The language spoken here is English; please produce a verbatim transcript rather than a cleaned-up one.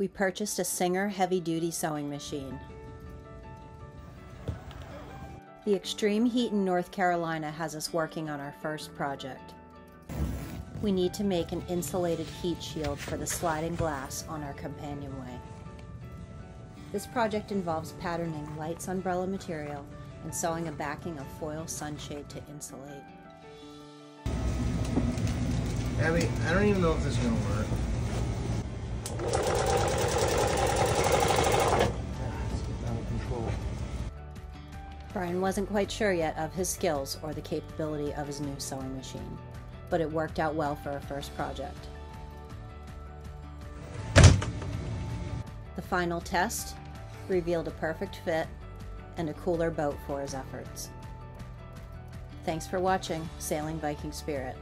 we purchased a Singer Heavy Duty sewing machine. The extreme heat in North Carolina has us working on our first project. We need to make an insulated heat shield for the sliding glass on our companionway. This project involves patterning light sunbrella material and sewing a backing of foil sunshade to insulate. Abby, I don't even know if this is going to work. It's getting out of control. Brian wasn't quite sure yet of his skills or the capability of his new sewing machine, but it worked out well for our first project. The final test revealed a perfect fit and a cooler boat for his efforts. Thanks for watching Sailing Viking Spirit.